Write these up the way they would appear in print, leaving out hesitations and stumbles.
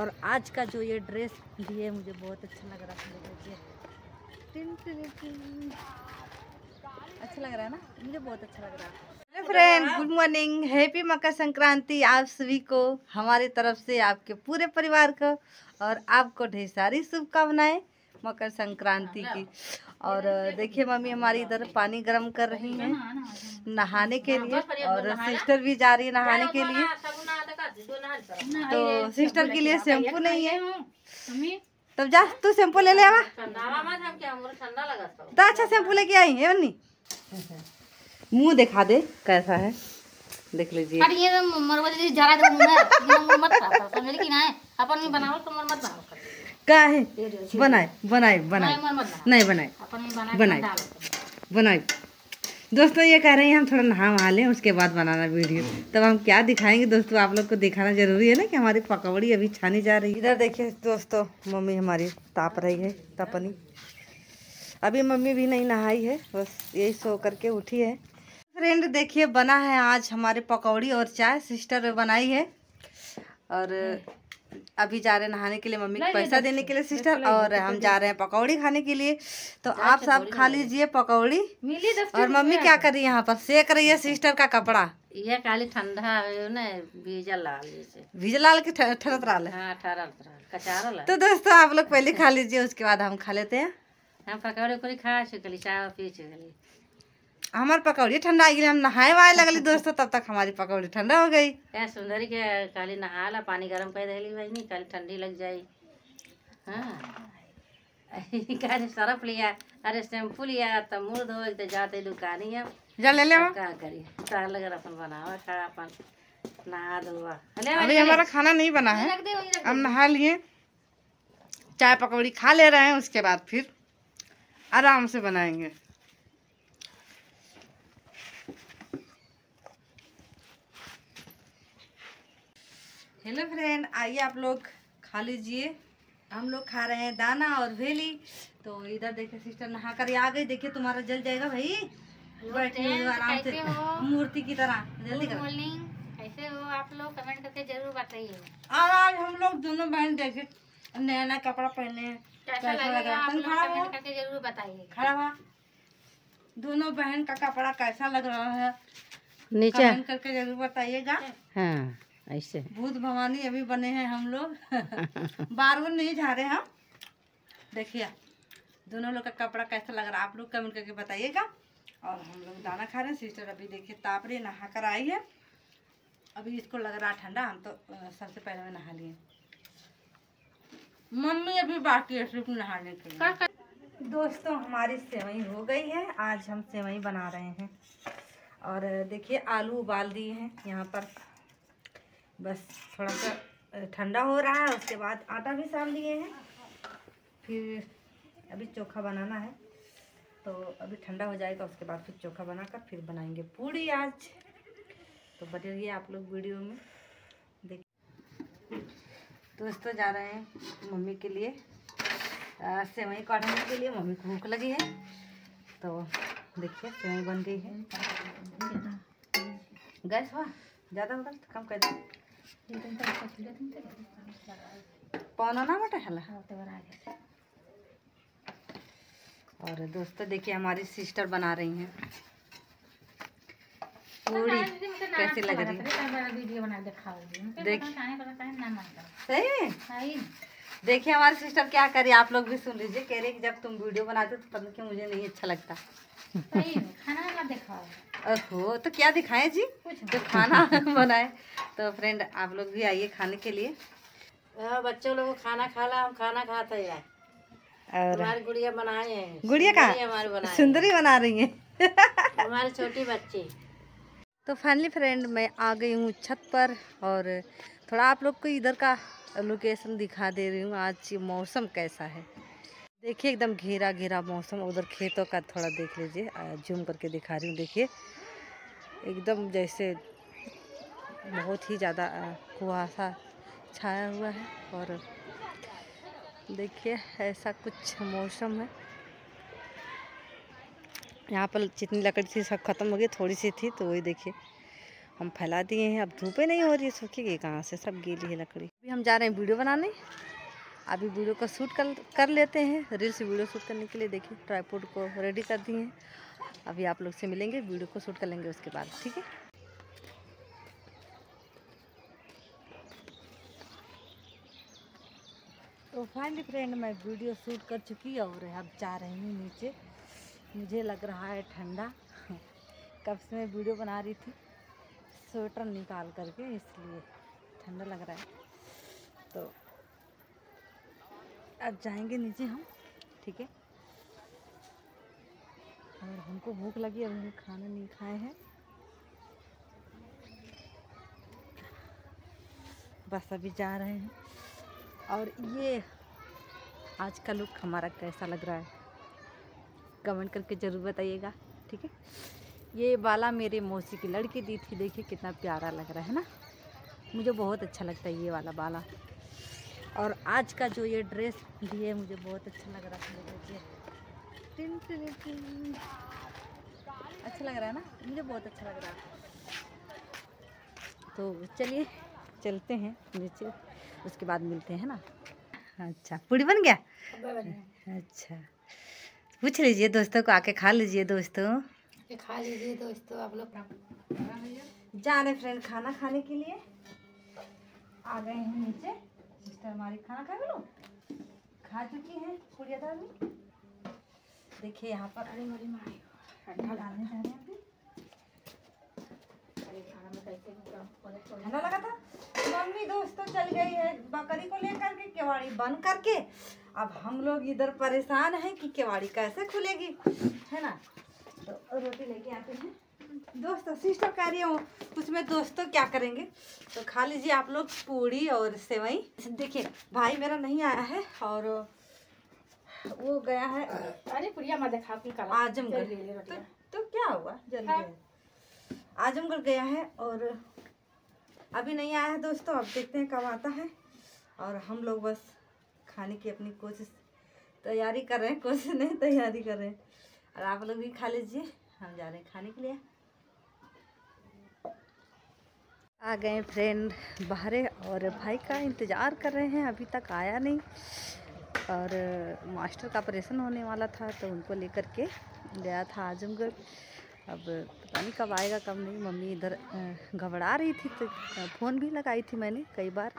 और आज का जो ये ड्रेस लिए मुझे बहुत अच्छा लग रहा है, अच्छा लग रहा है ना, मुझे बहुत अच्छा लग रहा है। Hello friend, good morning, happy Makar Sankranti आप सभी को, हमारे तरफ से आपके पूरे परिवार को, और आपको ढेर सारी शुभकामनाएं मकर संक्रांति की। और देखिए मम्मी हमारी इधर पानी गर्म कर रही हैं नहाने के लिए, और सिस्टर भी जा रही है नहाने के लिए। तो सिस्टर के लिए शैम्पू नहीं है, तब जा तू शैम्पू ले ले, तो अच्छा शैम्पू लेके आई है। बन्नी मुंह दिखा दे कैसा है, देख लीजिए। अरे ये का है, बनाए बनाए बनाए नहीं बनाए बनाए बनाए। दोस्तों ये कह रहे हैं हम थोड़ा नहा वहा लें उसके बाद बनाना वीडियो, तब हम क्या दिखाएंगे दोस्तों, आप लोग को दिखाना जरूरी है ना कि हमारी पकौड़ी अभी छानी जा रही है। इधर देखिए दोस्तों मम्मी हमारी ताप रही है तापनी, अभी मम्मी भी नहीं नहाई है, बस यही सो करके उठी है। फ्रेंड देखिए बना है आज हमारे पकौड़ी और चाय, सिस्टर बनाई है, और अभी जा रहे हैं नहाने के लिए, मम्मी को पैसा देने के लिए सिस्टर, और हम जा रहे हैं पकौड़ी खाने के लिए। तो आप सब खा लीजिए पकौड़ी। और मम्मी क्या कर रही है यहाँ पर, सेक रही है सिस्टर का कपड़ा। ये काली ठंडा भीजा लाल के ठरल है। तो दोस्तों आप लोग पहले खा लीजिए, उसके बाद हम खा लेते हैं। हम पकौड़ी को खा चुकली, चाय पी चुकली, हमार पकौड़ी ठंडा आई गई, हम नहाए वहाए लगली दोस्तों, तब तक हमारी पकौड़ी ठंडा हो गई। क्या सुंदरी के काली नहाला, पानी गर्म कर देली भाई, नहीं काली ठंडी लग जाई। हाँ सरफ लिया, अरे शैम्पू लिया, तब मुँह धो, एक जाते दुकानी, अब जा ले ले क्या करिए, चार लगर अपन बनावा, खड़ा अपन नहा धोवा। अभी हमारा खाना नहीं बना है, हम नहा लिए, चाय पकौड़ी खा ले रहे हैं, उसके बाद फिर आराम से बनाएंगे। हेलो फ्रेंड, आइए आप लोग खा लीजिए, हम लोग खा रहे हैं दाना और भेली। तो इधर देखिए सिस्टर नहा कर आ गई, देखिए तुम्हारा जल जाएगा भाई, बैठे आराम से मूर्ति की तरह, जल्दी करो। कैसे हो आप लोग, कमेंट करके जरूर बताइए। और आज हम लोग दोनों बहन देखे नया नया कपड़ा पहने हैं, कैसा लग रहा है जरूर बताइए। खड़ा हुआ दोनों बहन का कपड़ा कैसा लग रहा है कमेंट करके जरूर बताइएगा। ऐसे भूत भवानी अभी बने हैं हम लोग बार नहीं जा रहे हम। देखिए दोनों लोग का कपड़ा कैसा लग रहा है, आप लोग कमेंट करके बताइएगा। और हम लोग दाना खा रहे हैं, सिस्टर अभी देखिए ताप रही, नहा कर आई है, अभी इसको लग रहा ठंडा, हम तो सबसे पहले में नहा लिए, मम्मी अभी बाकी है सिर्फ नहाने के लिए। दोस्तों हमारी सेवई हो गई है, आज हम सेवई बना रहे हैं, और देखिए आलू उबाल दिए हैं यहाँ पर, बस थोड़ा सा ठंडा हो रहा है, उसके बाद आटा भी सान लिए हैं, फिर अभी चोखा बनाना है, तो अभी ठंडा हो जाएगा, उसके बाद फिर चोखा बनाकर फिर बनाएंगे पूड़ी आज। तो बने रहिए आप लोग वीडियो में। देखिए दोस्तों जा रहे हैं मम्मी के लिए सेवई काटने के लिए, मम्मी को भूख लगी है, तो देखिए सेवई बन गई है। गैस हुआ ज़्यादा होगा तो कम कर दो, पौना ना बटे हला। और दोस्तों देखिए हमारी सिस्टर बना रही हैं पूरी, कैसी लग रही है देखिए। देखिए हमारी सिस्टर क्या कर रही है, आप लोग भी सुन लीजिए, कह रही कि जब तुम वीडियो बनाते हो तो पता क्यों मुझे नहीं अच्छा लगता। खाना ना दिखाओ, ओहो तो क्या दिखाएं जी, तो खाना बनाए। तो फ्रेंड आप लोग भी आइए खाने के लिए, बच्चों लोगों खाना खा ला, हम खाना खाते हैं, और हमारी गुड़िया बनाए हैं, गुड़िया का हमारी सुंदरी बना रही है हमारी छोटी बच्ची। तो फाइनली फ्रेंड मैं आ गई हूँ छत पर, और थोड़ा आप लोग को इधर का लोकेशन दिखा दे रही हूँ, आज मौसम कैसा है देखिए, एकदम घेरा घेरा मौसम। उधर खेतों का थोड़ा देख लीजिए, जूम करके दिखा रही हूँ, देखिए एकदम जैसे बहुत ही ज़्यादा कुहासा छाया हुआ है, और देखिए ऐसा कुछ मौसम है। यहाँ पर जितनी लकड़ी थी सब ख़त्म हो गई, थोड़ी सी थी तो वही देखिए हम फैला दिए हैं, अब धूपे नहीं हो रही है, सूखेगी कहाँ से, सब गीली है लकड़ी। हम जा रहे हैं वीडियो बनाने। अभी वीडियो को शूट कर लेते हैं। रील्स वीडियो शूट करने के लिए देखिए ट्राइपॉड को रेडी कर दिए हैं। अभी आप लोग से मिलेंगे, वीडियो को शूट कर लेंगे उसके बाद, ठीक है। तो फाइनली फ्रेंड मैं वीडियो शूट कर चुकी और अब जा रही हूँ नीचे। मुझे लग रहा है ठंडा, कब से मैं वीडियो बना रही थी स्वेटर निकाल करके, इसलिए ठंडा लग रहा है। तो अब जाएंगे नीचे हम, ठीक है। और हमको भूख लगी, अभी खाना नहीं खाए हैं। बस अभी जा रहे हैं। और ये आज का लुक हमारा कैसा लग रहा है कमेंट करके ज़रूर बताइएगा, ठीक है। ये बाला मेरे मौसी की लड़की दी थी, देखिए कितना प्यारा लग रहा है ना। मुझे बहुत अच्छा लगता है ये वाला बाला। और आज का जो ये ड्रेस लिए मुझे बहुत अच्छा लग रहा है। टिन टिन टिन अच्छा लग रहा है ना, मुझे बहुत अच्छा लग रहा है। तो चलिए चलते हैं नीचे, उसके बाद मिलते हैं ना। अच्छा पूरी बन गया, अच्छा पूछ लीजिए दोस्तों को, आके खा लीजिए दोस्तों, खा लीजिए दोस्तों। आप लोग जा रहे फ्रेंड खाना खाने के लिए, आ गए हैं नीचे। सिस्टर हमारी खाना खा लो, खा चुकी हैं पूरी आदमी। देखिए यहाँ पर अरे मरी मारी ठंडा डालने जा रहे हैं अभी। अरे खाना में कैसे ठंडा लगा था। मम्मी दोस्तों चल गई है बकरी को लेकर के, केवाड़ी बंद करके। अब हम लोग इधर परेशान हैं कि केवाड़ी कैसे खुलेगी, है ना। तो रोटी लेके आते हैं दोस्तों, सिस्टर कह रही हूँ उसमें दोस्तों क्या करेंगे। तो खा लीजिए आप लोग पूड़ी और सेवई। देखिए भाई मेरा नहीं आया है और वो गया है, अरे पुड़िया मत खा के आजमगढ़। तो क्या हुआ जल्दी, आजमगढ़ गया है और अभी नहीं आया है दोस्तों। अब देखते हैं कब आता है। और हम लोग बस खाने की अपनी कोशिश तैयारी कर रहे हैं, कोशिश नहीं तैयारी कर रहे हैं। और आप लोग भी खा लीजिए, हम जा रहे हैं खाने के लिए। आ गए फ्रेंड बाहरे और भाई का इंतज़ार कर रहे हैं, अभी तक आया नहीं। और मास्टर का ऑपरेशन होने वाला था तो उनको लेकर के गया था आजमगढ़। अब पता नहीं कब आएगा कब नहीं। मम्मी इधर घबरा रही थी, तो फ़ोन भी लगाई थी मैंने कई बार,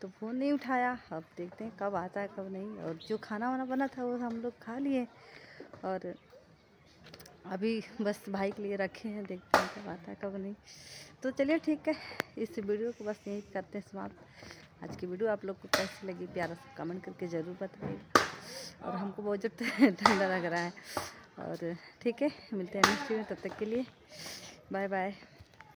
तो फ़ोन नहीं उठाया। अब देखते हैं कब आता है कब नहीं। और जो खाना वाना बना था वो हम लोग खा लिए और अभी बस भाई के लिए रखे हैं, देखते हैं कब आता है कब नहीं। तो चलिए ठीक है, इस वीडियो को बस यही करते हैं समाप्त। आज की वीडियो आप लोग को कैसी लगी प्यारा से कमेंट करके ज़रूर बताइए। और हमको बहुत ज़्यादा ठंडा लग रहा है। और ठीक है मिलते हैं नेक्स्ट वीडियो, तब तक के लिए बाय बाय।